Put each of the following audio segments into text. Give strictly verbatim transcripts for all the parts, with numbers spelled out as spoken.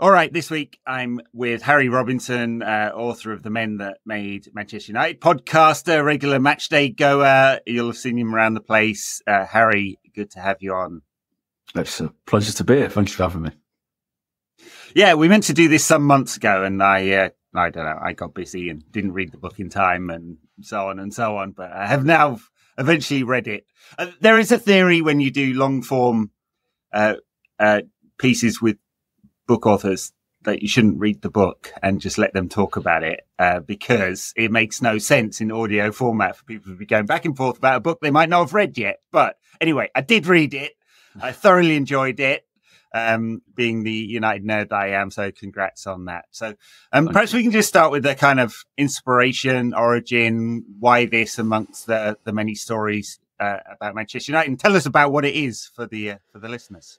All right, this week I'm with Harry Robinson, uh, author of The Men That Made Manchester United, podcaster, regular match day goer. You'll have seen him around the place. Uh, Harry, good to have you on. It's a pleasure to be here. Thanks for having me. Yeah, we meant to do this some months ago, and I, uh, I don't know, I got busy and didn't read the book in time and so on and so on, but I have now eventually read it. Uh, there is a theory when you do long-form uh, uh, pieces with book authors that you shouldn't read the book and just let them talk about it uh, because it makes no sense in audio format for people to be going back and forth about a book they might not have read yet. But anyway, I did read it. I thoroughly enjoyed it, um, being the United nerd I am. So congrats on that. So um, perhaps we can just start with the kind of inspiration, origin, why this amongst the, the many stories uh, about Manchester United, and tell us about what it is for the, uh, for the listeners.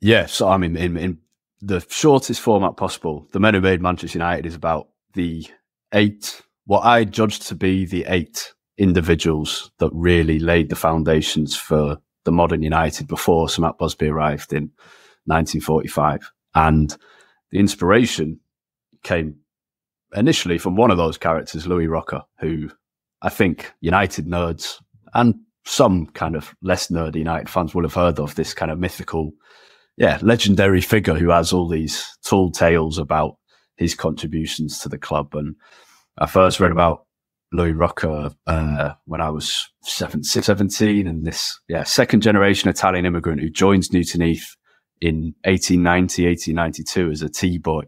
Yes. I mean, in, in, the shortest format possible, The Men Who Made Manchester United is about the eight, what I judged to be the eight individuals that really laid the foundations for the modern United before Sir Matt Busby arrived in nineteen forty-five. And the inspiration came initially from one of those characters, Louis Rocca, who I think United nerds and some kind of less nerdy United fans will have heard of, this kind of mythical, yeah, legendary figure who has all these tall tales about his contributions to the club. And I first read about Louis Rocca uh, when I was seventeen, and this yeah second generation Italian immigrant who joins Newton Heath in eighteen ninety, eighteen ninety-two as a tea boy,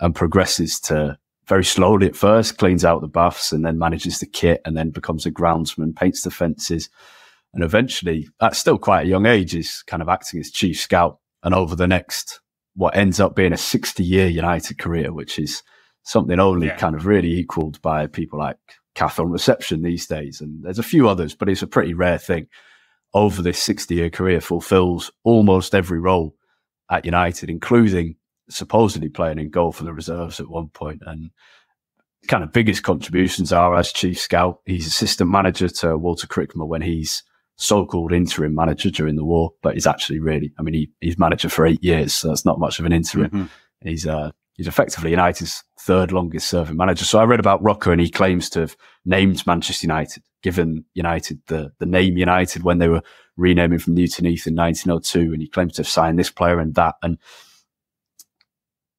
and progresses to, very slowly at first, cleans out the baths and then manages the kit and then becomes a groundsman, paints the fences, and eventually, at still quite a young age, is kind of acting as chief scout. And over the next, what ends up being a sixty-year United career, which is something only yeah. kind of really equaled by people like Cafe on Reception these days. And there's a few others, but it's a pretty rare thing. Over this sixty-year career, fulfills almost every role at United, including supposedly playing in goal for the reserves at one point. And kind of biggest contributions are as chief scout. He's assistant manager to Walter Crickmer when he's so-called interim manager during the war, but he's actually really, I mean, he, he's manager for eight years, so that's not much of an interim. Mm-hmm. He's uh, he's effectively United's third longest serving manager. So I read about Rocca, and he claims to have named Manchester United, given United the, the name United when they were renaming from Newton Heath in nineteen oh two, and he claims to have signed this player and that, and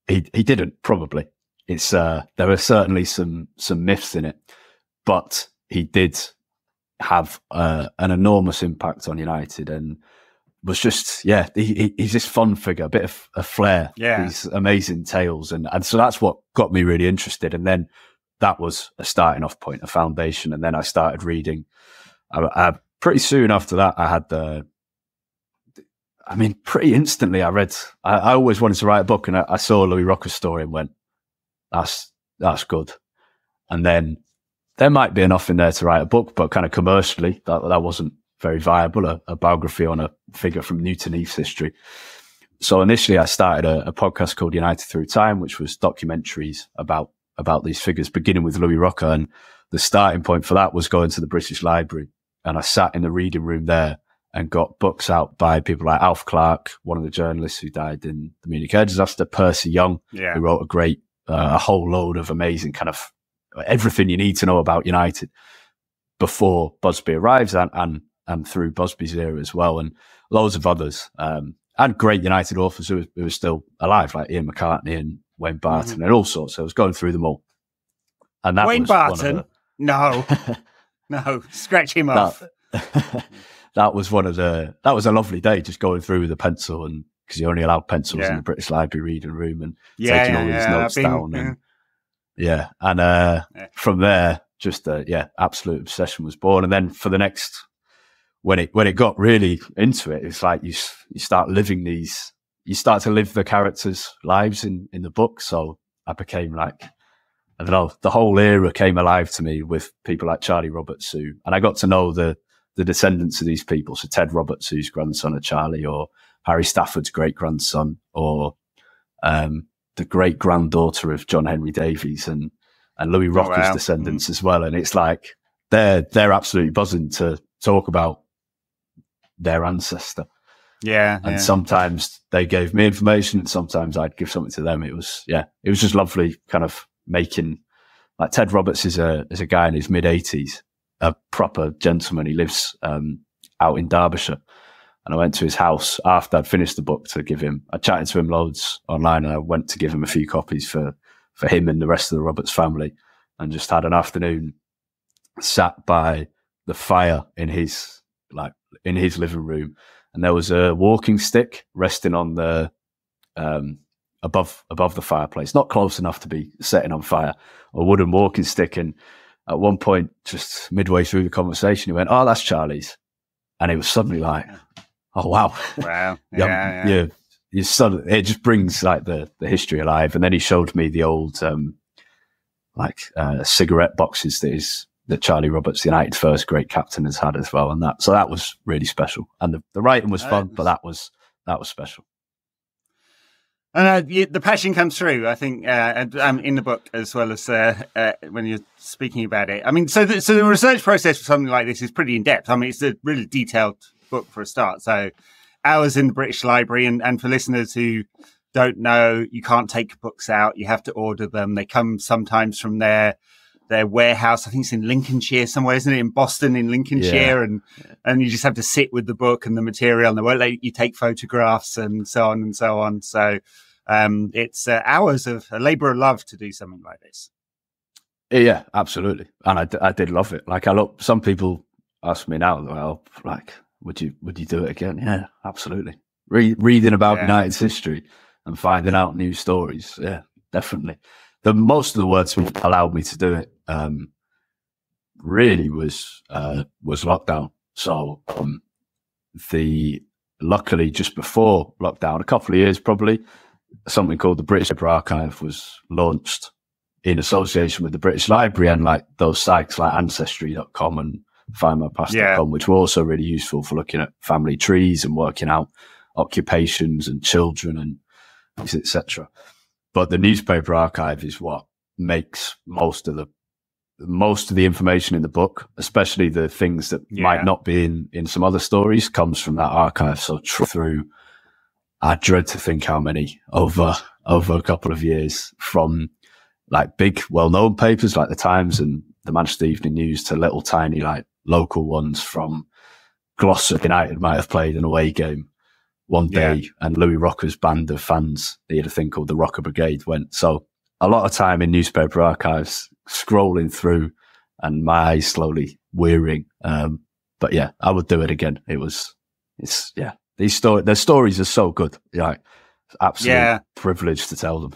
he he didn't, probably. It's uh, there are certainly some some myths in it, but he did have uh, an enormous impact on United, and was just, yeah, he, he, he's this fun figure, a bit of a flair, yeah. these amazing tales. And, and so that's what got me really interested. And then that was a starting off point, a foundation. And then I started reading. I, I, pretty soon after that, I had the, I mean, pretty instantly I read, I, I always wanted to write a book, and I, I saw Louis Rocca's story and went, that's, that's good. And then there might be enough in there to write a book, but kind of commercially, that, that wasn't very viable, a, a biography on a figure from Newton Heath's history. So initially I started a, a podcast called United Through Time, which was documentaries about about these figures, beginning with Louis Rocca. And the starting point for that was going to the British Library. And I sat in the reading room there and got books out by people like Alf Clark, one of the journalists who died in the Munich air disaster, Percy Young, yeah. who wrote a great, uh, a whole load of amazing kind of everything you need to know about United before Busby arrives, and, and, and through Busby's era as well, and loads of others, um, and great United authors who, who were still alive, like Ian McCartney and Wayne Barton mm-hmm. and all sorts. So I was going through them all. And that Wayne was Barton? The, no. no, scratch him that, off. that was one of the, that was a lovely day, just going through with a pencil, and because you're only allowed pencils yeah. in the British Library reading room, and yeah, taking yeah, all these yeah, notes been, down. Yeah. And, Yeah. And uh, yeah. from there, just, uh, yeah, absolute obsession was born. And then for the next, when it when it got really into it, it's like you you start living these, you start to live the characters' lives in, in the book. So I became like, I don't know, the whole era came alive to me with people like Charlie Roberts, who, and I got to know the, the descendants of these people. So Ted Roberts, who's grandson of Charlie, or Harry Stafford's great-grandson, or um the great granddaughter of John Henry Davies, and, and Louis Rocca's oh, wow. descendants mm. as well. And it's like, they're, they're absolutely buzzing to talk about their ancestor. Yeah. And yeah. sometimes they gave me information and sometimes I'd give something to them. It was, yeah, it was just lovely kind of making, like Ted Roberts is a, is a guy in his mid eighties, a proper gentleman. He lives um, out in Derbyshire. And I went to his house after I'd finished the book to give him, I chatted to him loads online and I went to give him a few copies for, for him and the rest of the Roberts family, and just had an afternoon sat by the fire in his, like in his living room. And there was a walking stick resting on the, um, above, above the fireplace, not close enough to be setting on fire, a wooden walking stick. And at one point, just midway through the conversation, he went, "Oh, that's Charlie's." And it was suddenly like, oh, wow. Wow. yeah, yeah. yeah. You suddenly, it just brings like the, the history alive. And then he showed me the old um, like uh, cigarette boxes that is that Charlie Roberts, the United first great captain, has had as well. And that, so that was really special. And the, the writing was fun, but that was, that was special. And uh, the passion comes through, I think, uh, um, in the book as well as uh, uh, when you're speaking about it. I mean, so the, so the research process for something like this is pretty in depth. I mean, it's a really detailed book for a start. So hours in the British Library, and, and for listeners who don't know, you can't take books out. You have to order them. They come sometimes from their their warehouse. I think it's in Lincolnshire somewhere, isn't it? In Boston, in Lincolnshire, yeah. and and you just have to sit with the book and the material, and they won't let you take photographs and so on and so on. So. Um, it's uh, hours of a labour of love to do something like this. Yeah, absolutely. And I, d I did love it. Like I look, some people ask me now, well, like, would you, would you do it again? Yeah, absolutely. Re reading about yeah. United's history and finding out new stories. Yeah, definitely. The most of the words that allowed me to do it, um, really was, uh, was lockdown. So, um, the, luckily just before lockdown, a couple of years probably, something called the British Library Archive was launched in association with the British Library and like those sites like ancestry dot com and find my past dot com, yeah. which were also really useful for looking at family trees and working out occupations and children and et cetera. But the newspaper archive is what makes most of the most of the information in the book, especially the things that yeah. might not be in in some other stories, comes from that archive. So through. I dread to think how many over over a couple of years, from like big well-known papers like the Times and the Manchester Evening News to little tiny like local ones from Gloucester United might have played an away game one day yeah. and Louis Rocca's band of fans, they had a thing called the Rocca Brigade went. So a lot of time in newspaper archives scrolling through and my eyes slowly wearying. Um, but yeah, I would do it again. It was, it's, yeah. These story, their stories are so good. Like, absolute yeah. privilege to tell them.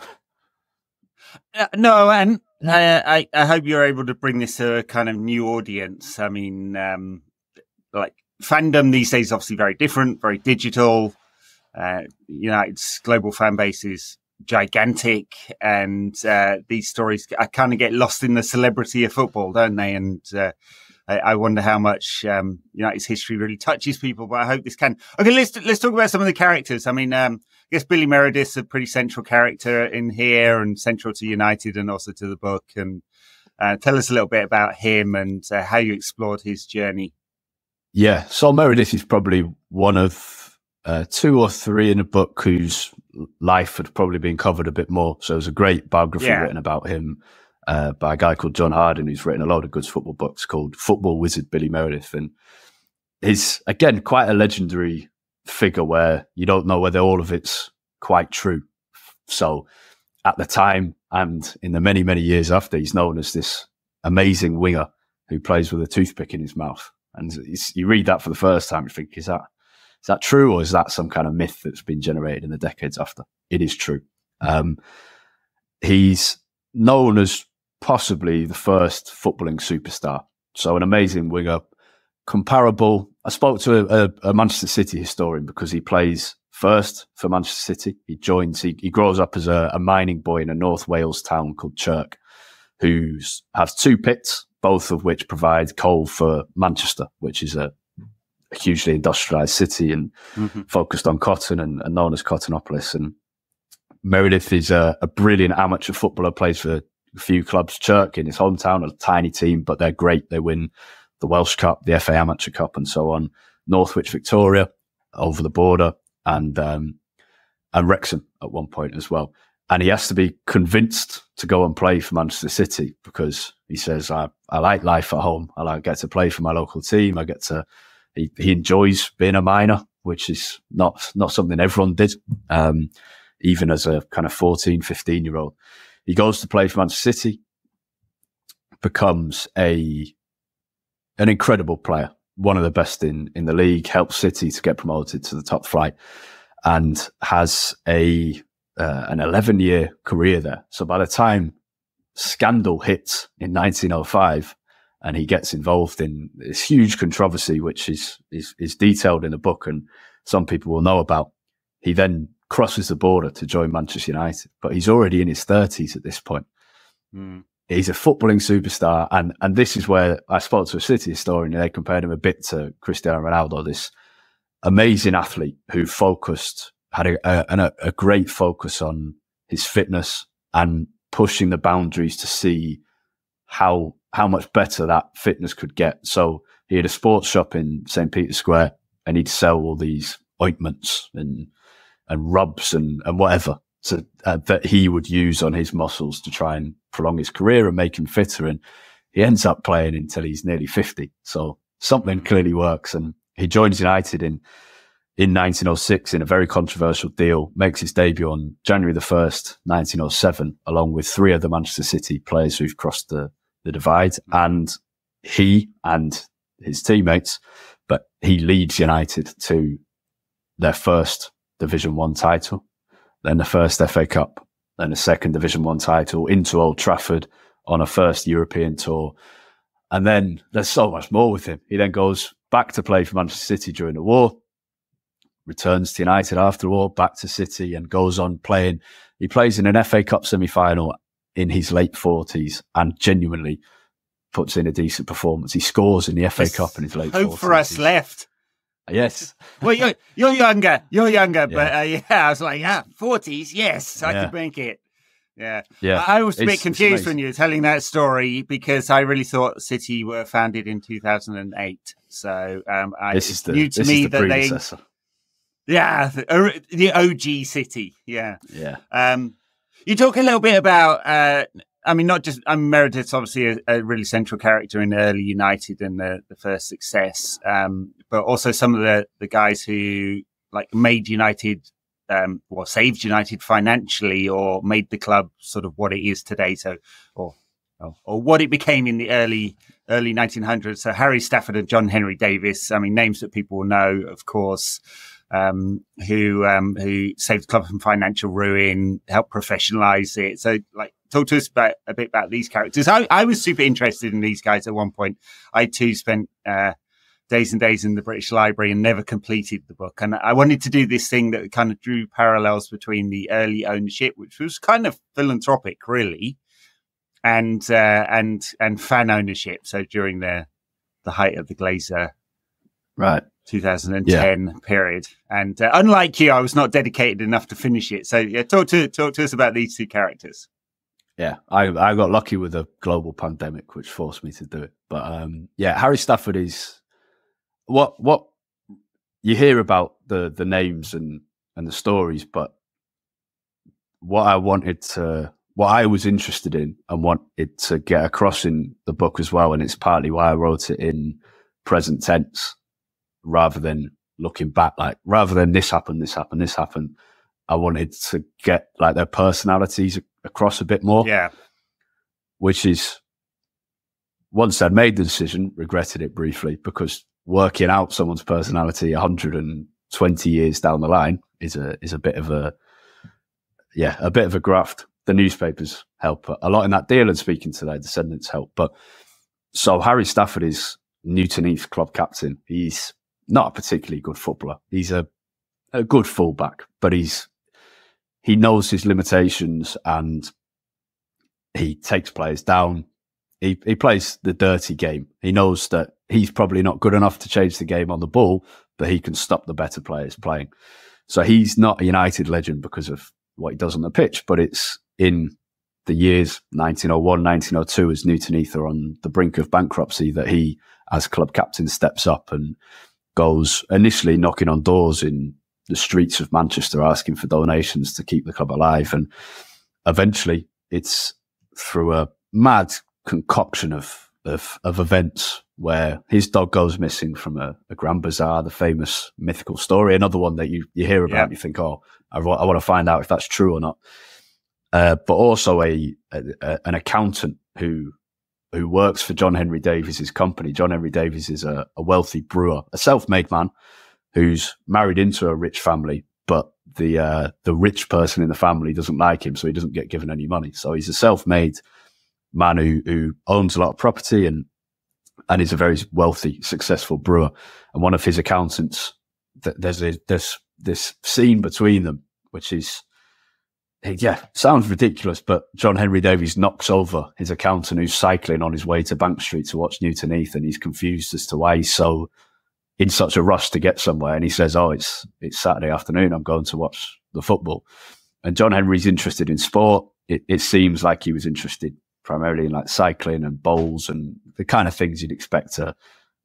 Uh, no, and I, I, I hope you're able to bring this to a kind of new audience. I mean, um, like fandom these days is obviously very different, very digital. Uh, United's global fan base is gigantic, and uh, these stories I kind of get lost in the celebrity of football, don't they? And uh, I wonder how much um, United's history really touches people, but I hope this can. Okay, let's let's talk about some of the characters. I mean, um, I guess Billy Meredith's a pretty central character in here, and central to United and also to the book. And uh, tell us a little bit about him and uh, how you explored his journey. Yeah, so Meredith is probably one of uh, two or three in the book whose life had probably been covered a bit more. So there's a great biography yeah. written about him. Uh, by a guy called John Harden, who's written a load of good football books called Football Wizard Billy Meredith. And he's, again, quite a legendary figure where you don't know whether all of it's quite true. So at the time and in the many, many years after, he's known as this amazing winger who plays with a toothpick in his mouth. And it's, you read that for the first time, you think, is that, is that true or is that some kind of myth that's been generated in the decades after? It is true. Um, he's known as possibly the first footballing superstar. So an amazing winger, comparable. I spoke to a, a, a Manchester City historian because he plays first for Manchester City. He joins, he, he grows up as a, a mining boy in a North Wales town called Chirk, who has two pits, both of which provide coal for Manchester, which is a, a hugely industrialised city and mm-hmm. focused on cotton and, and known as Cottonopolis. And Meredith is a, a brilliant amateur footballer, plays for a few clubs, Chirk in his hometown, a tiny team, but they're great. They win the Welsh Cup, the F A Amateur Cup and so on. Northwich Victoria, over the border and um, and Wrexham at one point as well. And he has to be convinced to go and play for Manchester City because he says, I, I like life at home. I like, get to play for my local team. I get to, he, he enjoys being a minor, which is not, not something everyone did, um, even as a kind of fourteen, fifteen year old. He goes to play for Manchester City, becomes a, an incredible player, one of the best in, in the league, helps City to get promoted to the top flight and has a, Uh, an eleven-year career there. So by the time scandal hits in nineteen oh five and he gets involved in this huge controversy, which is, is, is detailed in the book and some people will know about, he then crosses the border to join Manchester United. But he's already in his thirties at this point. Mm. He's a footballing superstar. And, and this is where I spoke to a City historian and they compared him a bit to Cristiano Ronaldo, this amazing athlete who focused had a, a, a great focus on his fitness and pushing the boundaries to see how how much better that fitness could get. So he had a sports shop in Saint Peter's Square and he'd sell all these ointments and and rubs and, and whatever to, uh, that he would use on his muscles to try and prolong his career and make him fitter. And he ends up playing until he's nearly fifty. So something clearly works. And he joins United in In nineteen oh six, in a very controversial deal, makes his debut on January the first, nineteen oh seven, along with three other Manchester City players who've crossed the, the divide. And he and his teammates, but he leads United to their first Division One title, then the first F A Cup, then the second Division One title, into Old Trafford on a first European tour. And then there's so much more with him. He then goes back to play for Manchester City during the war, returns to United after all, back to City, and goes on playing. He plays in an F A Cup semi-final in his late forties and genuinely puts in a decent performance. He scores in the F A There's Cup in his late hope forties. Hope for us left. Yes. Well, you're, you're younger. You're younger. Yeah. But uh, yeah, I was like, yeah, forties, yes, I yeah. could make it. Yeah. yeah. I was a bit it's, confused it's when you were telling that story because I really thought City were founded in two thousand eight. So um, I, this it's is the, new to this me is the that predecessor. they... Yeah, the O G City. Yeah, yeah. Um, you talk a little bit about. Uh, I mean, not just. I mean, Meredith's obviously a, a really central character in early United and the, the first success, um, but also some of the, the guys who like made United, um, or saved United financially, or made the club sort of what it is today. So, or or, or what it became in the early. Early nineteen hundreds. So Harry Stafford and John Henry Davies. I mean, names that people will know, of course, um, who um, who saved the club from financial ruin, helped professionalize it. So, like, talk to us about a bit about these characters. I, I was super interested in these guys at one point. I too spent uh, days and days in the British Library and never completed the book. And I wanted to do this thing that kind of drew parallels between the early ownership, which was kind of philanthropic, really, and uh, and and fan ownership. So during the the height of the Glazer, right, two thousand ten yeah. period. And uh, unlike you, I was not dedicated enough to finish it. So yeah, talk to talk to us about these two characters. Yeah, I I got lucky with a global pandemic, which forced me to do it. But um, yeah, Harry Stafford is what what you hear about the the names and and the stories, but what I wanted to. What I was interested in and wanted to get across in the book as well, and it's partly why I wrote it in present tense rather than looking back, like rather than this happened, this happened, this happened. I wanted to get like their personalities across a bit more. Yeah. Which is once I'd made the decision, regretted it briefly because working out someone's personality one hundred twenty years down the line is a is a bit of a yeah, a bit of a graft. The newspapers help a lot in that deal and speaking to their descendants help. But so Harry Stafford is Newton Heath club captain. He's not a particularly good footballer. He's a, a good fullback, but he's, he knows his limitations and he takes players down. He, he plays the dirty game. He knows that he's probably not good enough to change the game on the ball, but he can stop the better players playing. So he's not a United legend because of what he does on the pitch, but it's, in the years nineteen oh one, nineteen oh two, as Newton Heath are on the brink of bankruptcy, that he, as club captain, steps up and goes initially knocking on doors in the streets of Manchester, asking for donations to keep the club alive. And eventually it's through a mad concoction of, of, of events where his dog goes missing from a, a grand bazaar, the famous mythical story, another one that you, you hear about yeah. and you think, oh, I, w- I want to find out if that's true or not. Uh, but also a, a, a an accountant who who works for John Henry Davies' company. John Henry Davies is a, a wealthy brewer, a self-made man who's married into a rich family, but the uh, the rich person in the family doesn't like him, so he doesn't get given any money. So he's a self-made man who, who owns a lot of property and and is a very wealthy, successful brewer. And one of his accountants, th- there's a, this this scene between them, which is, yeah, sounds ridiculous, but John Henry Davies knocks over his accountant who's cycling on his way to Bank Street to watch Newton Heath, and he's confused as to why he's so in such a rush to get somewhere. And he says, oh, it's it's Saturday afternoon, I'm going to watch the football. And John Henry's interested in sport. It, it seems like he was interested primarily in like cycling and bowls and the kind of things you'd expect a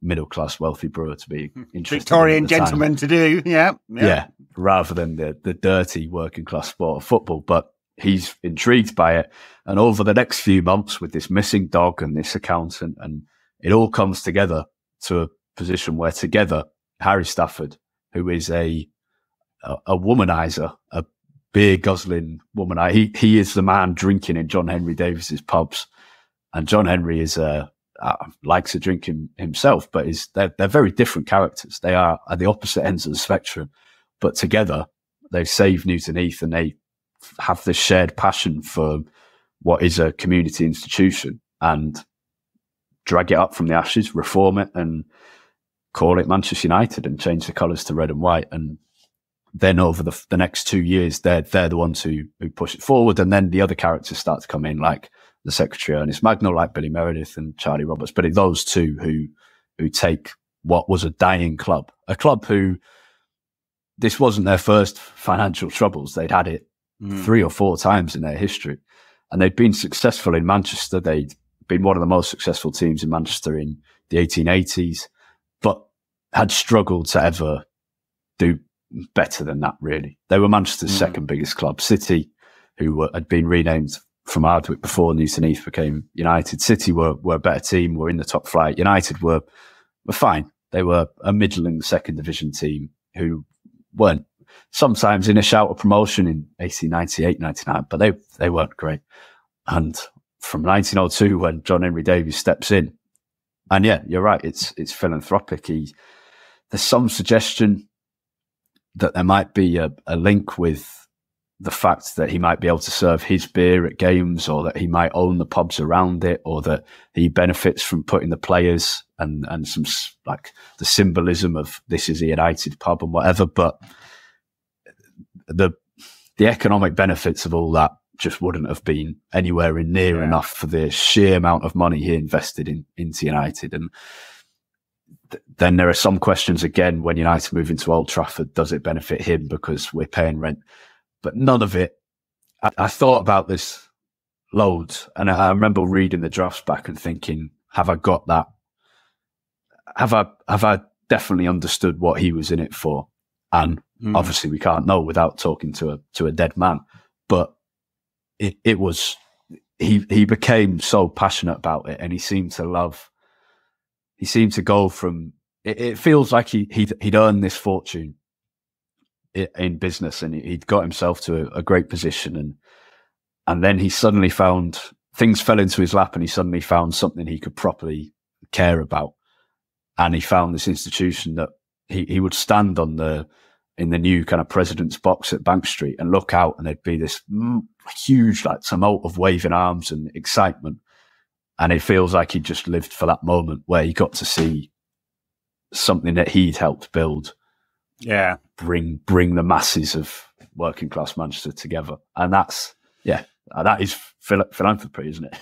middle-class wealthy brewer to be interested Victorian in gentleman time. to do, yeah, yeah. Yeah, rather than the, the dirty working-class sport of football. But he's intrigued by it. And over the next few months with this missing dog and this accountant, and it all comes together to a position where together Harry Stafford, who is a a, a womanizer, a beer-guzzling womanizer, he, he is the man drinking in John Henry Davies's pubs. And John Henry is a Uh, likes a drink him, himself, but is they're, they're very different characters. They are at the opposite ends of the spectrum, but together they save Newton Heath and they have this shared passion for what is a community institution and drag it up from the ashes, reform it, and call it Manchester United and change the colours to red and white. And then over the, the next two years, they're they're the ones who who push it forward, and then the other characters start to come in, like the secretary Ernest Magno, like Billy Meredith and Charlie Roberts, but it's those two who who take what was a dying club, a club who, this wasn't their first financial troubles. They'd had it mm. three or four times in their history, and they'd been successful in Manchester. They'd been one of the most successful teams in Manchester in the eighteen eighties, but had struggled to ever do better than that, really. They were Manchester's mm. second biggest club. City, who were, had been renamed from Hardwick before Newton Heath became United. City were, were a better team, were in the top flight. United were, were fine. They were a middling second division team who weren't sometimes in a shout of promotion in eighteen ninety-eight ninety-nine, but they, they weren't great. And from nineteen oh two, when John Henry Davies steps in, and yeah, you're right, it's it's philanthropic. He, there's some suggestion that there might be a, a link with the fact that he might be able to serve his beer at games, or that he might own the pubs around it, or that he benefits from putting the players and, and some like the symbolism of this is a United pub and whatever. But the, the economic benefits of all that just wouldn't have been anywhere in near yeah. enough for the sheer amount of money he invested in, into United. And then there are some questions again, when United move into Old Trafford, does it benefit him because we're paying rent? But none of it, I, I thought about this loads, and I, I remember reading the drafts back and thinking, have I got that? Have I have I definitely understood what he was in it for? And mm. obviously we can't know without talking to a to a dead man. But it, it was, he he became so passionate about it, and he seemed to love, he seemed to go from, it, it feels like he he'd, he'd earned this fortune in business, and he'd got himself to a, a great position, and and then he suddenly found things fell into his lap, and he suddenly found something he could properly care about, and he found this institution that he, he would stand on the in the new kind of president's box at Bank Street and look out, and there'd be this huge like tumult of waving arms and excitement, and it feels like he just lived for that moment where he got to see something that he'd helped build. Yeah, bring bring the masses of working class Manchester together, and that's yeah, that is phil- philanthropy, isn't it?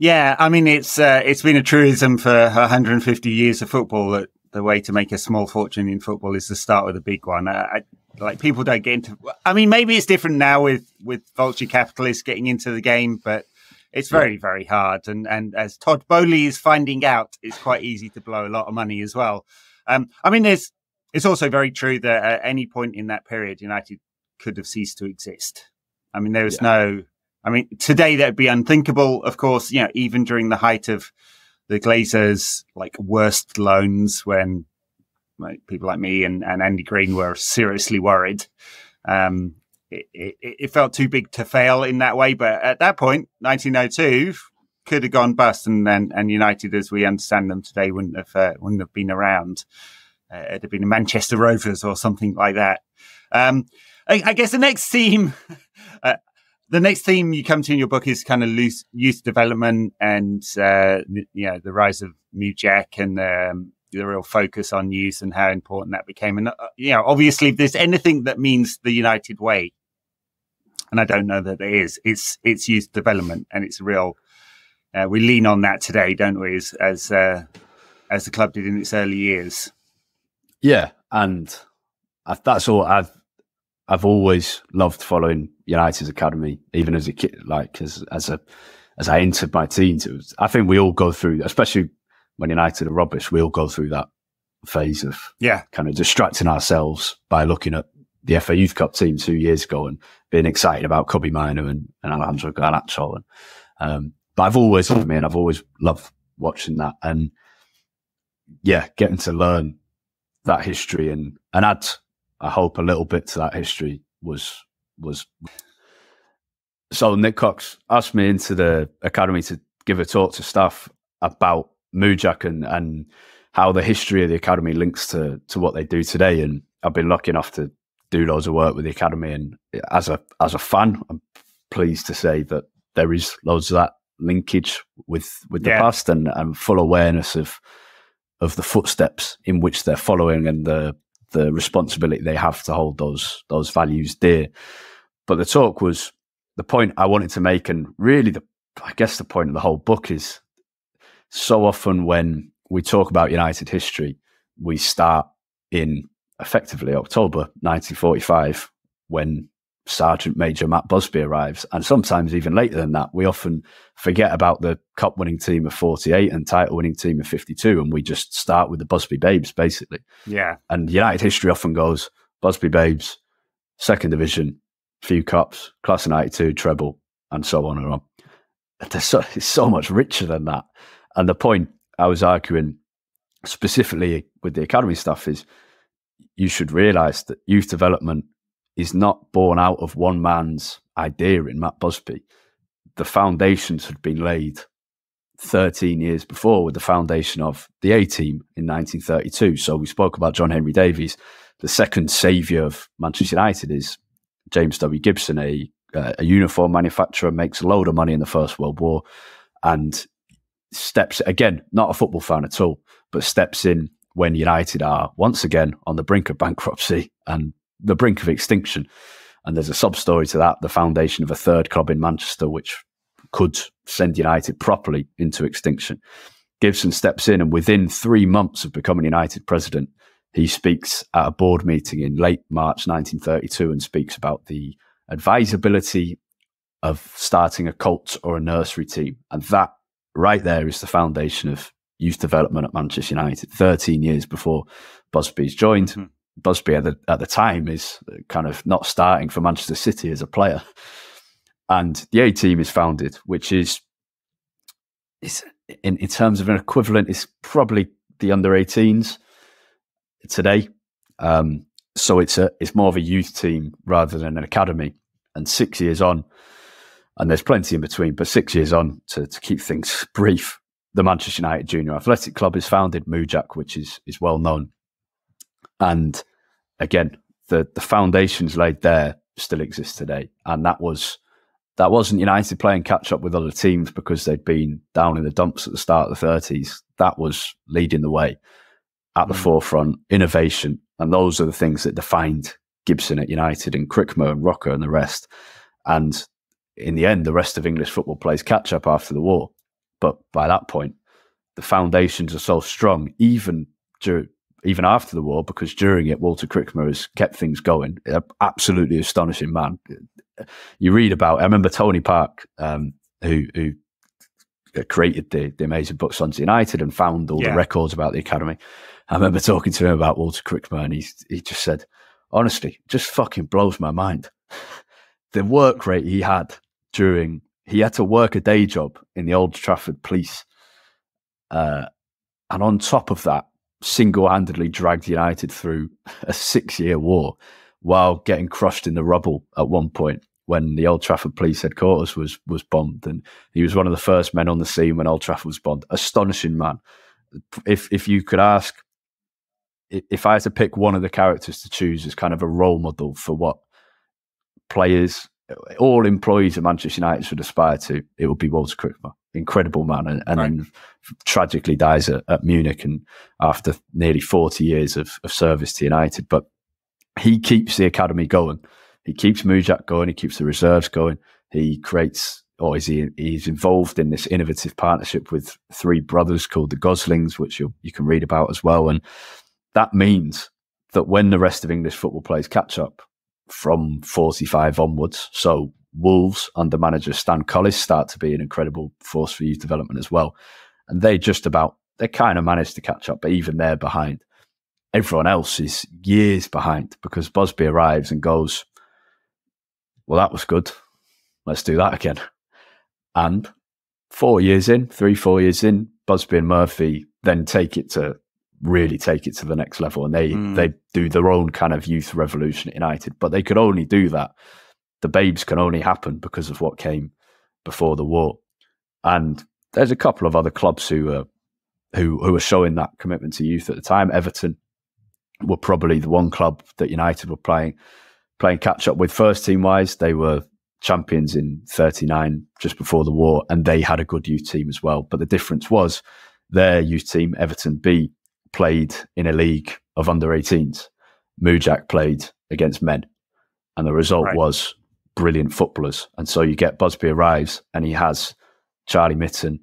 Yeah, I mean it's uh, it's been a truism for one hundred fifty years of football that the way to make a small fortune in football is to start with a big one. I, I, like people don't get into. I mean, maybe it's different now with with vulture capitalists getting into the game, but it's very yeah. very hard. And and as Todd Bowley is finding out, it's quite easy to blow a lot of money as well. Um, I mean, there's, it's also very true that at any point in that period, United could have ceased to exist. I mean, there was yeah. no, I mean, today that'd be unthinkable, of course, you know, even during the height of the Glazers' like worst loans when like, people like me and, and Andy Green were seriously worried. Um, it, it, it felt too big to fail in that way. But at that point, nineteen oh two could have gone bust, and, and, and United, as we understand them today, wouldn't have, uh, wouldn't have been around. Uh, it'd have been the Manchester Rovers or something like that. Um, I, I guess the next theme, uh, the next theme you come to in your book is kind of loose youth development and uh, you know, the rise of MUJAC and um, the real focus on youth and how important that became. And uh, you know, obviously, if there's anything that means the United way, and I don't know that there is, it's it's youth development, and it's real. Uh, we lean on that today, don't we? As as, uh, as the club did in its early years. Yeah, and I, that's all. I've I've always loved following United's academy, even as a kid. Like as as a as I entered my teens, it was, I think we all go through, especially when United are rubbish, we all go through that phase of yeah, kind of distracting ourselves by looking at the F A Youth Cup team two years ago and being excited about Cubby Minor and, and Alejandro Garnacho. And um, but I've always loved me, and I've always loved watching that, and yeah, getting to learn that history and, and add, I hope, a little bit to that history was, was. So Nick Cox asked me into the academy to give a talk to staff about MUJAC and, and how the history of the academy links to, to what they do today. And I've been lucky enough to do loads of work with the academy. And as a, as a fan, I'm pleased to say that there is loads of that linkage with, with the yeah. past and, and full awareness of, of the footsteps in which they're following and the the responsibility they have to hold those those values dear. But the talk was the point I wanted to make, and really the I guess the point of the whole book is so often when we talk about United history, we start in effectively October nineteen forty-five when Sergeant Major Matt Busby arrives, and sometimes even later than that. We often forget about the cup winning team of forty-eight and title winning team of fifty-two, and we just start with the Busby Babes basically. Yeah. And United history often goes Busby Babes, second division, few cups, class of ninety-two, treble, and so on and on. There's so, it's so much richer than that. And the point I was arguing specifically with the academy stuff is you should realise that youth development is not born out of one man's idea in Matt Busby. The foundations had been laid thirteen years before with the foundation of the A-team in nineteen thirty-two. So we spoke about John Henry Davies. The second saviour of Manchester United is James W. Gibson, a, uh, a uniform manufacturer, makes a load of money in the First World War and steps, again, not a football fan at all, but steps in when United are once again on the brink of bankruptcy and the brink of extinction. And there's a sub-story to that, the foundation of a third club in Manchester, which could send United properly into extinction. Gibson steps in, and within three months of becoming United president, he speaks at a board meeting in late March nineteen thirty-two and speaks about the advisability of starting a cult or a nursery team. And that right there is the foundation of youth development at Manchester United, thirteen years before Busby's joined. Mm-hmm. Busby at the, at the time is kind of not starting for Manchester City as a player. And the A-team is founded, which is, is in, in terms of an equivalent, is probably the under eighteens today. Um, so it's a it's more of a youth team rather than an academy. And six years on, and there's plenty in between, but six years on, to, to keep things brief, the Manchester United Junior Athletic Club is founded, MUJAC, which is is well known. And again, the, the foundations laid there still exist today. And that was, that wasn't United playing catch up with other teams because they'd been down in the dumps at the start of the thirties. That was leading the way at the mm. forefront, innovation. And those are the things that defined Gibson at United and Crickmer and Rocca and the rest. And in the end, the rest of English football plays catch up after the war. But by that point, the foundations are so strong, even during, even after the war, because during it, Walter Crickmer has kept things going. An absolutely astonishing man. You read about, I remember Tony Park, um, who, who created the, the amazing book Swansea United and found all yeah. the records about the academy. I remember talking to him about Walter Crickmer, and he, he just said, honestly, just fucking blows my mind. The work rate he had during, he had to work a day job in the Old Trafford police. Uh, and on top of that, single-handedly dragged United through a six-year war while getting crushed in the rubble at one point when the Old Trafford police headquarters was was bombed. And he was one of the first men on the scene when Old Trafford was bombed. Astonishing man. If if you could ask, if I had to pick one of the characters to choose as kind of a role model for what players, all employees at Manchester United should aspire to, it would be Walter Crickmer. Incredible man, and, and right. then tragically dies at, at Munich, and after nearly forty years of, of service to United. But he keeps the academy going. He keeps Mujak going. He keeps the reserves going. He creates, or is he? He's involved in this innovative partnership with three brothers called the Goslings, which you you can read about as well. And that means that when the rest of English football plays catch up from forty-five onwards, so Wolves under manager Stan Collis start to be an incredible force for youth development as well. And they just about, they kind of managed to catch up, but even they're behind. Everyone else is years behind because Busby arrives and goes, well, that was good. Let's do that again. And four years in, three, four years in, Busby and Murphy then take it to, really take it to the next level. And they, mm. they do their own kind of youth revolution at United, but they could only do that. The Babes can only happen because of what came before the war. And there's a couple of other clubs who are, who, who are showing that commitment to youth at the time. Everton were probably the one club that United were playing playing catch-up with first team-wise. They were champions in thirty-nine just before the war, and they had a good youth team as well. But the difference was their youth team, Everton B, played in a league of under eighteens. Mujak played against men. And the result right. was brilliant footballers. And so you get Busby arrives and he has Charlie Mitten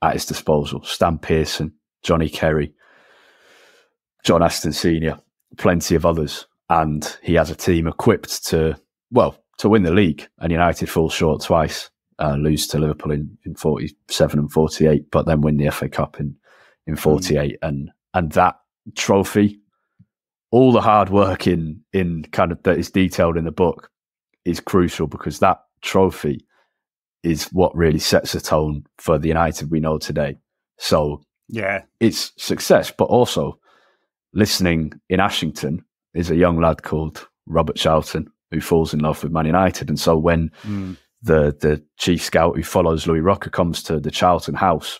at his disposal, Stan Pearson, Johnny Carey, John Aston Senior, plenty of others. And he has a team equipped to, well, to win the league. And United fall short twice, uh, lose to Liverpool in, in forty-seven and forty-eight, but then win the F A Cup in, in forty-eight. Mm. And, and that trophy, all the hard work in, in kind of that is detailed in the book, is crucial because that trophy is what really sets the tone for the United we know today. So yeah, it's success, but also listening in Ashington is a young lad called Robert Charlton who falls in love with Man United. And so when mm. the, the chief scout who follows Louis Rocca comes to the Charlton house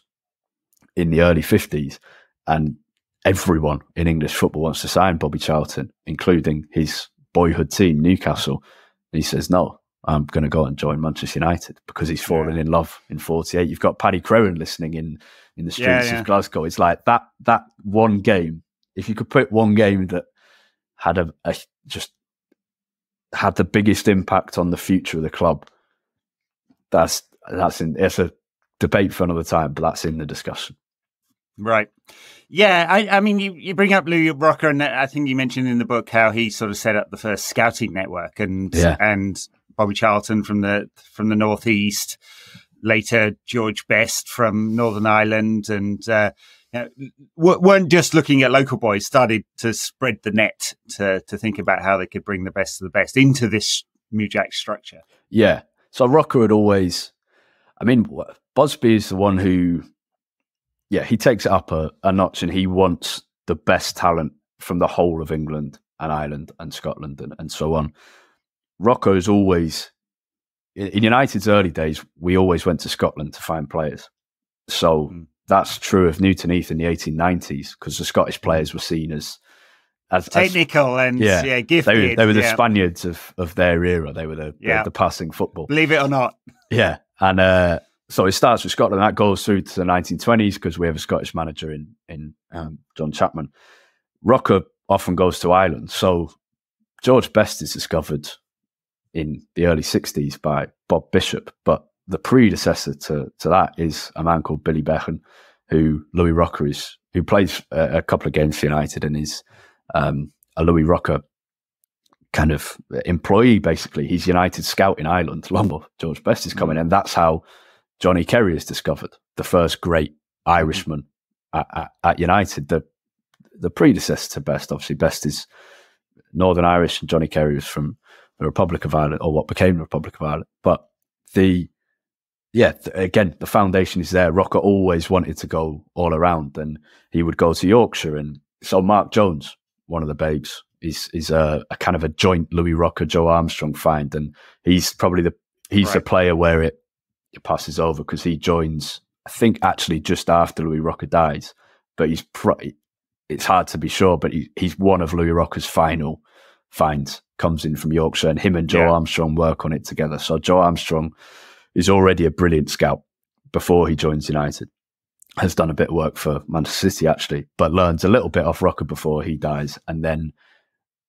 in the early fifties, and everyone in English football wants to sign Bobby Charlton, including his boyhood team, Newcastle, he says, no, I'm going to go and join Manchester United because he's fallen yeah. in love in forty-eight. You've got Paddy Creran listening in, in the streets yeah, yeah. of Glasgow. It's like that that one game, if you could put one game that had a, a just had the biggest impact on the future of the club, that's, that's in, it's a debate for another time, but that's in the discussion. Right. Yeah, I, I mean, you, you bring up Louis Rocca, and I think you mentioned in the book how he sort of set up the first scouting network, and yeah. and Bobby Charlton from the from the northeast, later George Best from Northern Ireland, and uh, you know, weren't just looking at local boys. Started to spread the net to to think about how they could bring the best of the best into this Mujak structure. Yeah. So Rocca had always, I mean, Busby is the one who. Yeah, he takes it up a, a notch, and he wants the best talent from the whole of England and Ireland and Scotland and, and so on. Rocca is always, in United's early days, we always went to Scotland to find players. So mm. that's true of Newton Heath in the eighteen nineties because the Scottish players were seen as... as technical as, and yeah, yeah, gifted. They were, they were yeah. the Spaniards of, of their era. They were the, yeah. the, the passing football. Believe it or not. Yeah, and... Uh, So it starts with Scotland. That goes through to the nineteen twenties because we have a Scottish manager in in um, John Chapman. Rocca often goes to Ireland. So George Best is discovered in the early sixties by Bob Bishop, but the predecessor to to that is a man called Billy Behan, who Louis Rocca is, who plays a, a couple of games for United and is um, a Louis Rocca kind of employee. Basically, he's United scout in Ireland long before George Best is coming, and that's how Johnny Carey is discovered, the first great Irishman at, at, at United, the the predecessor to Best. Obviously, Best is Northern Irish and Johnny Carey was from the Republic of Ireland, or what became the Republic of Ireland. But the, yeah, th again, the foundation is there. Rocca always wanted to go all around, and he would go to Yorkshire. And so Mark Jones, one of the babes, is is a, a kind of a joint Louis Rocca, Joe Armstrong find, and he's probably the he's right. the player where it, it passes over, because he joins, I think, actually just after Louis Rocca dies, but he's pro it's hard to be sure, but he, he's one of Louis Rocca's final finds, comes in from Yorkshire, and him and Joe yeah. Armstrong work on it together. So Joe Armstrong is already a brilliant scout before he joins United, has done a bit of work for Manchester City actually, but learns a little bit off Rocca before he dies, and then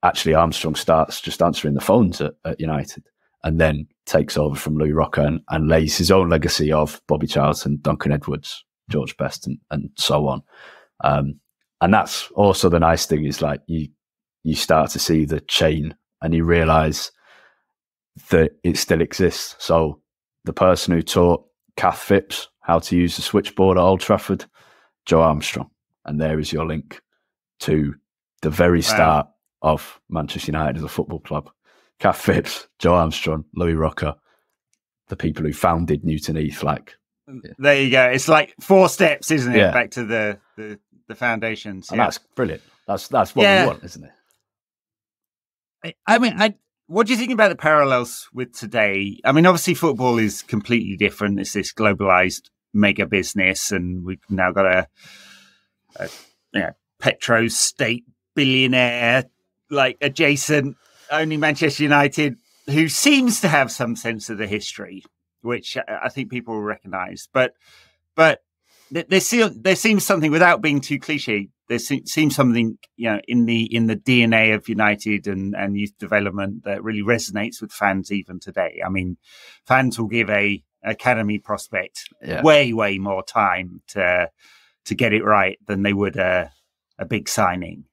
actually Armstrong starts just answering the phones at, at United, and then takes over from Louis Rocca and, and lays his own legacy of Bobby Charlton, Duncan Edwards, George Best, and, and so on. Um, and that's also the nice thing, is like you you start to see the chain and you realise that it still exists. So the person who taught Cath Phipps how to use the switchboard at Old Trafford, Joe Armstrong. And there is your link to the very start wow. of Manchester United as a football club. Cath Phipps, Joe Armstrong, Louis Rocca, the people who founded Newton Heath. Like, yeah. There you go. It's like four steps, isn't it? Yeah. Back to the, the, the foundations. And yeah. that's brilliant. That's, that's what yeah. we want, isn't it? I, I mean, I, what do you think about the parallels with today? I mean, obviously football is completely different. It's this globalized mega business, and we've now got a, a you know, petro state billionaire, like adjacent, only Manchester United, who seems to have some sense of the history, which I think people will recognise. But but there seems something, without being too cliche, there seems something, you know, in the in the D N A of United and, and youth development that really resonates with fans even today. I mean, fans will give a academy prospect yeah. way, way more time to to get it right than they would a, a big signing.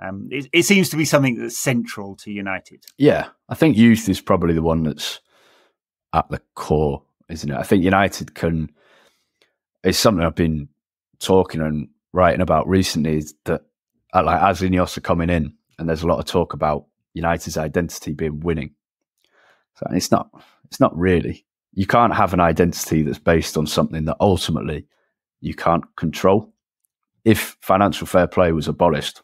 Um, it, it seems to be something that's central to United. Yeah, I think youth is probably the one that's at the core, isn't it? I think United can, it's something I've been talking and writing about recently, is that like, as Ineos are coming in, and there's a lot of talk about United's identity being winning. So it's not, it's not really. You can't have an identity that's based on something that ultimately you can't control. If financial fair play was abolished,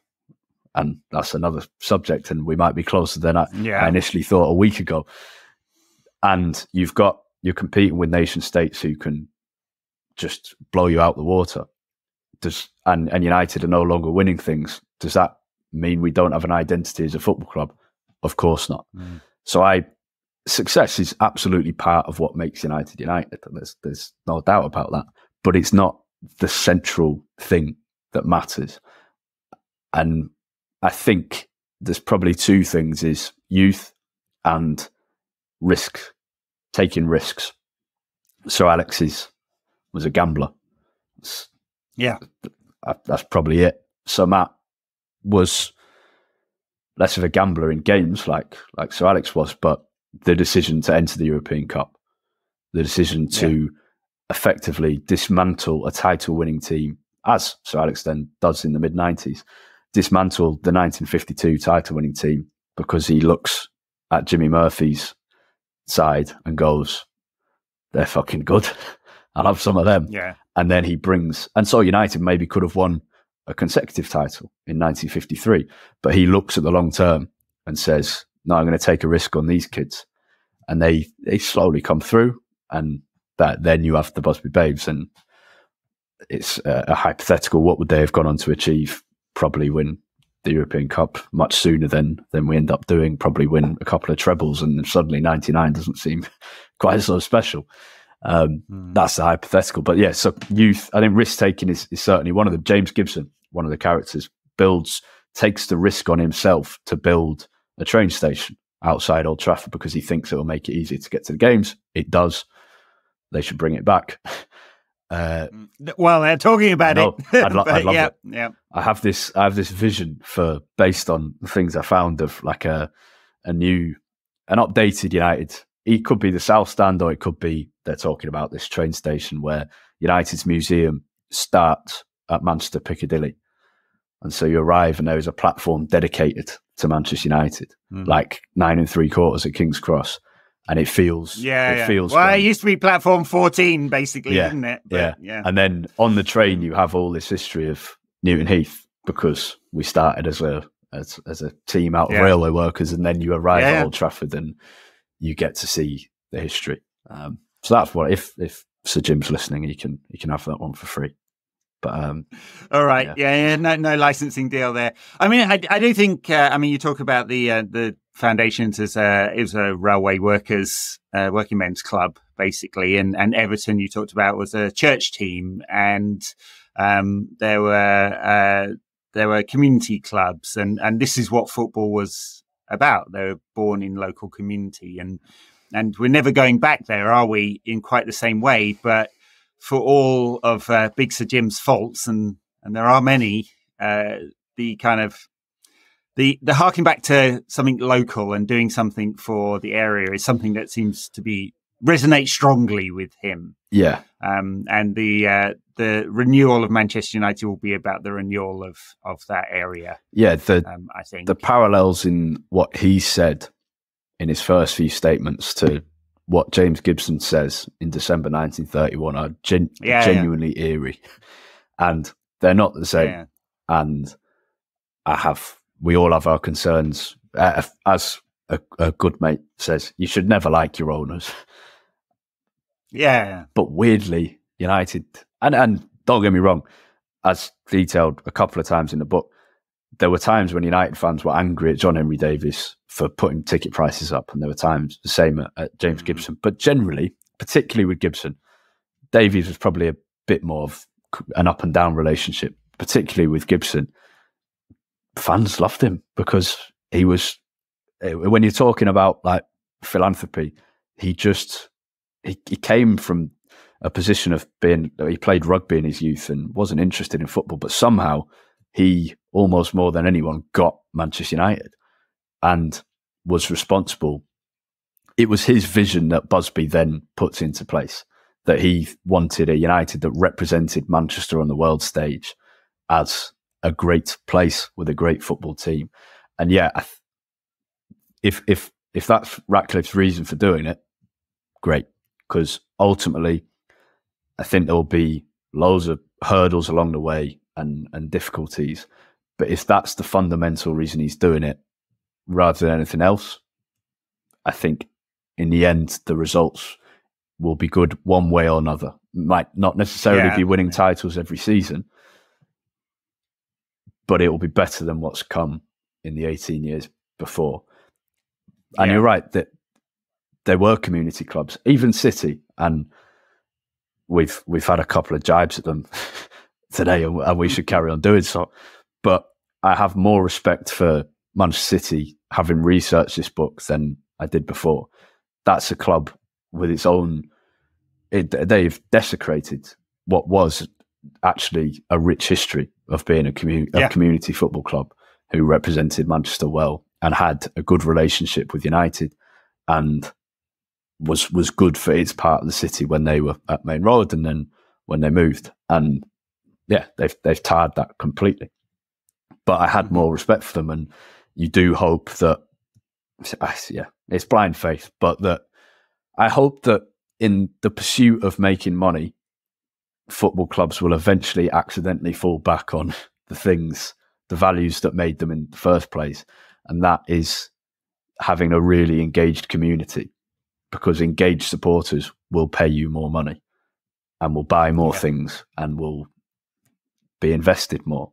and that's another subject, and we might be closer than I, yeah. I initially thought a week ago. And you've got, you're competing with nation states who can just blow you out the water. Does, and, and United are no longer winning things. Does that mean we don't have an identity as a football club? Of course not. Mm. So I, success is absolutely part of what makes United United. There's, there's no doubt about that, but it's not the central thing that matters. And I think there's probably two things, is youth and risk, taking risks. Sir Alex is, was a gambler. Yeah. That's probably it. Sir Matt was less of a gambler in games like, like Sir Alex was, but the decision to enter the European Cup, the decision to yeah. effectively dismantle a title-winning team, as Sir Alex then does in the mid nineties, dismantled the nineteen fifty-two title-winning team because he looks at Jimmy Murphy's side and goes, they're fucking good. I'll have some of them. Yeah. And then he brings... And so United maybe could have won a consecutive title in nineteen fifty-three, but he looks at the long term and says, no, I'm going to take a risk on these kids. And they, they slowly come through, and that then you have the Busby Babes, and it's a, a hypothetical. What would they have gone on to achieve? Probably win the European Cup much sooner than than we end up doing, probably win a couple of trebles, and suddenly ninety-nine doesn't seem quite so special. Um, mm. That's the hypothetical. But yeah, so youth, I think risk-taking is, is certainly one of them. James Gibson, one of the characters, builds, takes the risk on himself to build a train station outside Old Trafford because he thinks it will make it easier to get to the games. It does. They should bring it back. Uh, well, they're talking about it. I'd, lo I'd love yeah, it. Yeah. I have this. I have this vision for, based on the things I found, of like a a new, an updated United It could be the South Stand, or it could be they're talking about this train station where United's museum starts at Manchester Piccadilly. And so you arrive and there is a platform dedicated to Manchester United, mm. like nine and three quarters at King's Cross. And it feels... Yeah, it yeah. feels well, great. It used to be platform fourteen, basically, yeah, didn't it? But, yeah. yeah. And then on the train, you have all this history of Newton Heath, because we started as a as, as a team out of yeah. railway workers, and then you arrive yeah. at Old Trafford and you get to see the history. Um, so that's what... If if Sir Jim's listening, he can, he can have that one for free. But um, all right, yeah. yeah, yeah, no, no licensing deal there. I mean, I, I do think. Uh, I mean, you talk about the uh, the foundations as a it was a railway workers, uh, working men's club, basically, and and Everton you talked about was a church team, and um, there were uh, there were community clubs, and and this is what football was about. They were born in local community, and and we're never going back there, are we? In quite the same way, but. For all of uh, Big Sir Jim's faults, and, and there are many, uh, the kind of the the harking back to something local and doing something for the area is something that seems to be resonate strongly with him. Yeah, um, and the uh, the renewal of Manchester United will be about the renewal of of that area. Yeah, the um, I think the parallels in what he said in his first few statements to. What James Gibson says in December nineteen thirty-one are gen yeah, genuinely yeah. eerie, and they're not the same. Yeah. And I have, we all have our concerns. Uh, as a, a good mate says, you should never like your owners. Yeah. But weirdly, United, and, and don't get me wrong, as detailed a couple of times in the book, there were times when United fans were angry at John Henry Davies for putting ticket prices up, and there were times the same at, at James mm-hmm. Gibson. But generally, particularly with Gibson, Davies was probably a bit more of an up and down relationship. Particularly with Gibson, fans loved him because he was. When you're talking about like philanthropy, he just he, he came from a position of being he played rugby in his youth and wasn't interested in football, but somehow. He almost more than anyone got Manchester United and was responsible. It was his vision that Busby then puts into place, that he wanted a United that represented Manchester on the world stage as a great place with a great football team. And yeah, if, if, if that's Ratcliffe's reason for doing it, great. Because ultimately, I think there'll be loads of hurdles along the way And, and difficulties, but if that's the fundamental reason he's doing it rather than anything else, I think in the end the results will be good one way or another. Might not necessarily yeah. be winning titles every season, but it will be better than what's come in the eighteen years before. And yeah. you're right that there were community clubs, even City, and we've we've had a couple of jibes at them. Today, and we should carry on doing so. But I have more respect for Manchester City, having researched this book, than I did before. That's a club with its own. It, they've desecrated what was actually a rich history of being a, commu a yeah. community football club who represented Manchester well and had a good relationship with United, and was was good for its part of the city when they were at Main Road and then when they moved and. Yeah, they've they've tarred that completely. But I had more respect for them, and you do hope that, yeah, it's blind faith, but that I hope that in the pursuit of making money, football clubs will eventually accidentally fall back on the things, the values that made them in the first place, and that is having a really engaged community, because engaged supporters will pay you more money and will buy more yeah. things and will... be invested more.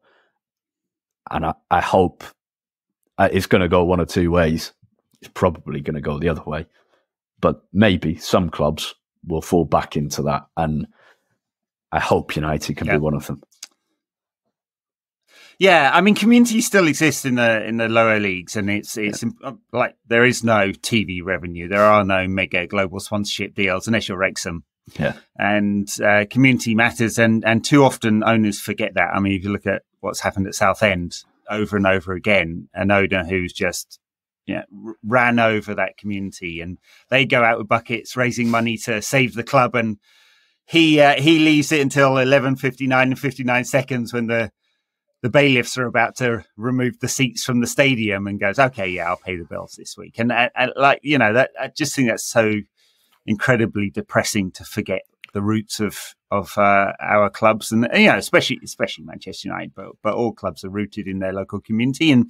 And I, I hope uh, it's going to go one or two ways. It's probably going to go the other way, but maybe some clubs will fall back into that, and I hope United can yeah. be one of them. Yeah, I mean, community still exists in the in the lower leagues, and it's it's yeah. like there is no T V revenue, there are no mega global sponsorship deals unless you're Wrexham. Yeah, and uh, community matters, and and too often owners forget that. I mean, if you look at what's happened at Southend over and over again, an owner who's just you know, ran over that community, and they go out with buckets raising money to save the club. And he uh, he leaves it until eleven fifty-nine and fifty-nine seconds when the the bailiffs are about to remove the seats from the stadium, and goes, "Okay, yeah, I'll pay the bills this week." And I, I, like you know, that I just think that's so incredibly depressing to forget the roots of of uh, our clubs, and you know, especially especially Manchester United, but but all clubs are rooted in their local community. And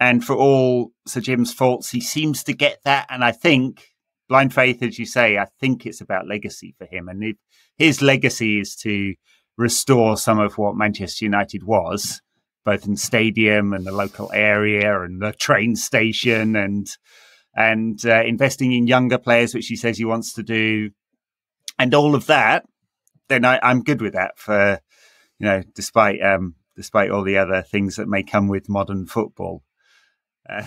and for all Sir Jim's faults, he seems to get that. And I think blind faith, as you say, I think it's about legacy for him, and it, his legacy is to restore some of what Manchester United was, both in stadium and the local area and the train station, and and uh, investing in younger players, which he says he wants to do. And all of that, then I, I'm good with that. For you know, despite um, despite all the other things that may come with modern football. Uh,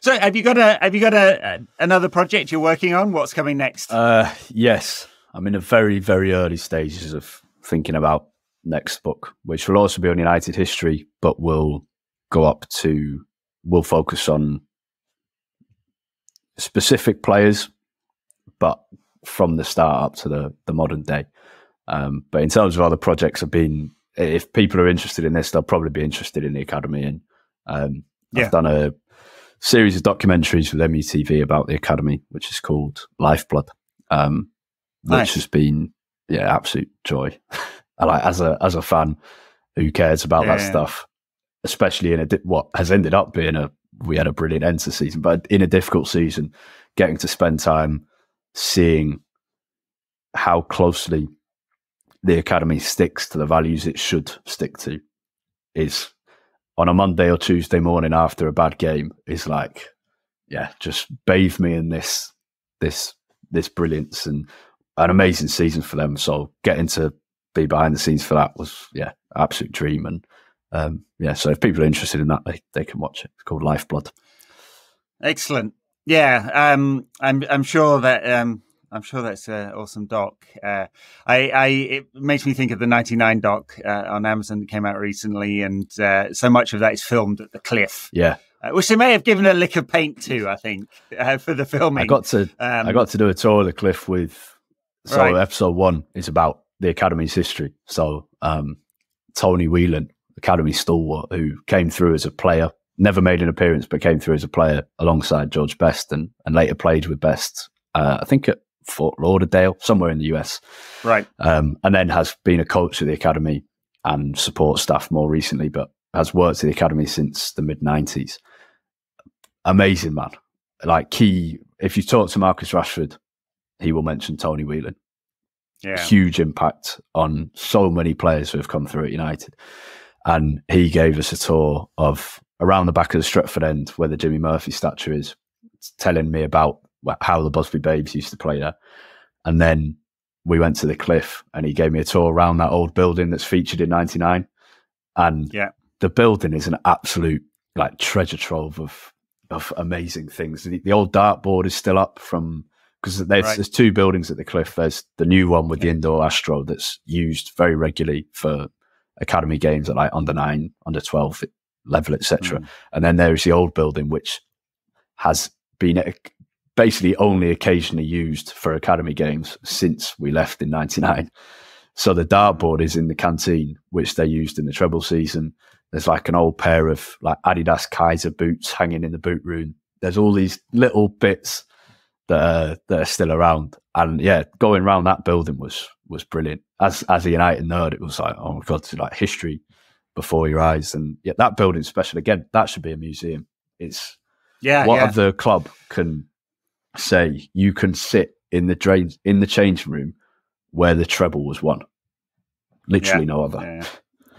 so, have you got a have you got a, a another project you're working on? What's coming next? Uh, yes, I'm in the very very early stages of thinking about next book, which will also be on United history, but will go up to will focus on specific players, but from the start up to the, the modern day. Um, but in terms of other projects, I've been, if people are interested in this, they'll probably be interested in the academy. And um, yeah. I've done a series of documentaries with M U T V about the academy, which is called Lifeblood, um, nice. Which has been, yeah, absolute joy. And like, as a as a fan who cares about yeah, that yeah. stuff, especially in a what has ended up being a, we had a brilliant end to season, but in a difficult season, getting to spend time seeing how closely the academy sticks to the values it should stick to is on a Monday or Tuesday morning after a bad game is like, yeah, just bathe me in this, this, this brilliance and an amazing season for them. So getting to be behind the scenes for that was, yeah, absolute dream. And um, yeah, so if people are interested in that, they, they can watch it. It's called Lifeblood. Excellent. Yeah, um, I'm. I'm sure that. Um, I'm sure that's an awesome doc. Uh, I, I. It makes me think of the ninety-nine doc uh, on Amazon that came out recently, and uh, so much of that is filmed at the Cliff. Yeah, uh, which they may have given a lick of paint to. I think uh, for the filming, I got to. Um, I got to do a tour of the Cliff with. So right. Episode one is about the academy's history. So um, Tony Whelan, academy stalwart, who came through as a player. Never made an appearance, but came through as a player alongside George Best and, and later played with Best, uh, I think at Fort Lauderdale, somewhere in the U S. Right. Um, and then has been a coach at the academy and support staff more recently, but has worked at the academy since the mid nineties. Amazing man. Like key, if you talk to Marcus Rashford, he will mention Tony Whelan. Yeah. Huge impact on so many players who have come through at United. And he gave us a tour of around the back of the Stretford End where the Jimmy Murphy statue is, telling me about how the Busby Babes used to play there. And then we went to the Cliff and he gave me a tour around that old building that's featured in ninety-nine. And yeah. the building is an absolute like treasure trove of of amazing things. The, the old dartboard is still up from, because there's, right. there's two buildings at the Cliff. There's the new one with yeah. the indoor Astro that's used very regularly for academy games at like under nine, under twelve, level, et cetera. Mm. And then there is the old building, which has been basically only occasionally used for academy games since we left in ninety-nine. So the dartboard is in the canteen, which they used in the treble season. There's like an old pair of like Adidas Kaiser boots hanging in the boot room. There's all these little bits that are, that are still around. And yeah, going around that building was was brilliant. As as a United nerd, it was like, oh my God, it's like history before your eyes. And yeah, that building's special. Again, that should be a museum. It's yeah. What yeah. other club can say you can sit in the drain in the changing room where the treble was won? Literally yeah. no other. Yeah, yeah.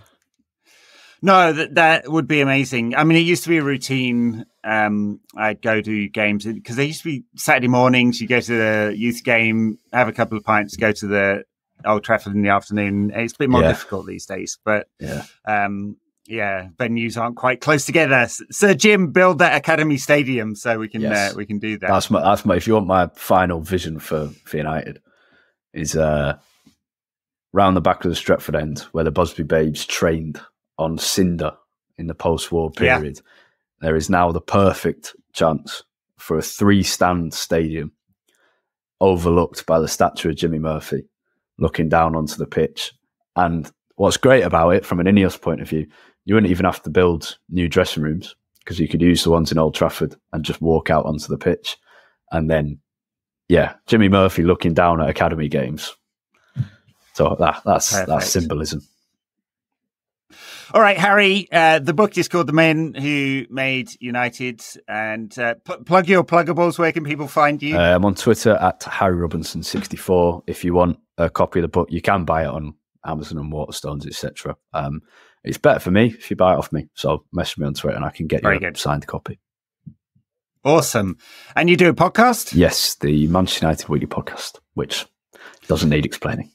No, that that would be amazing. I mean, it used to be a routine. Um, I'd go to games because they used to be Saturday mornings. You go to the youth game, have a couple of pints, go to the Old Trafford in the afternoon. It's a bit more yeah. difficult these days, but yeah. Um, yeah, venues aren't quite close together. Sir Jim, build that academy stadium so we can yes. uh, we can do that. That's my, that's my. If you want my final vision for, for United, is uh, round the back of the Stretford End where the Busby Babes trained on cinder in the post-war period, yeah. there is now the perfect chance for a three-stand stadium overlooked by the statue of Jimmy Murphy looking down onto the pitch. And what's great about it from an Ineos point of view, you wouldn't even have to build new dressing rooms because you could use the ones in Old Trafford and just walk out onto the pitch. And then, yeah, Jimmy Murphy looking down at academy games. So that, that's, that's symbolism. All right, Harry, uh, the book is called The Men Who Made United. And uh, pl plug your pluggables. Where can people find you? Uh, I'm on Twitter at Harry Robinson sixty-four. If you want a copy of the book, you can buy it on Amazon and Waterstones, et cetera. Um, it's better for me if you buy it off me. So message me on Twitter and I can get Very you a good. signed copy. Awesome. And you do a podcast? Yes, the Manchester United Weekly Podcast, which doesn't need explaining.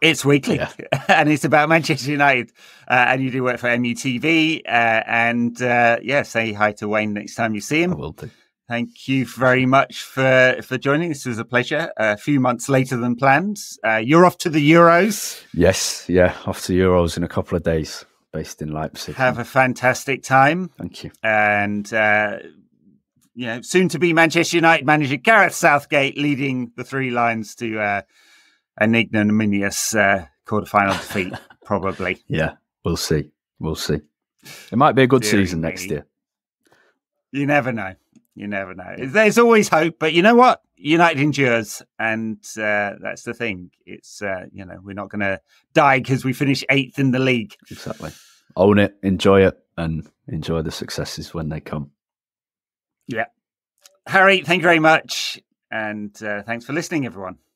It's weekly, yeah. And it's about Manchester United. Uh, and you do work for M U T V. Uh, and uh, yeah, say hi to Wayne next time you see him. I will do. Thank you very much for, for joining. This was a pleasure. A few months later than planned. Uh, you're off to the Euros. Yes, yeah, off to Euros in a couple of days, based in Leipzig. Have a fantastic time. Thank you. And uh, you know, soon to be Manchester United manager Gareth Southgate leading the three lions to. Uh, An ignominious uh, quarterfinal defeat, probably. Yeah, we'll see. We'll see. It might be a good Dearly season me. next year. You never know. You never know. There's always hope, but you know what? United endures, and uh, that's the thing. It's uh, you know, we're not going to die because we finish eighth in the league. Exactly. Own it, enjoy it, and enjoy the successes when they come. Yeah, Harry, thank you very much, and uh, thanks for listening, everyone.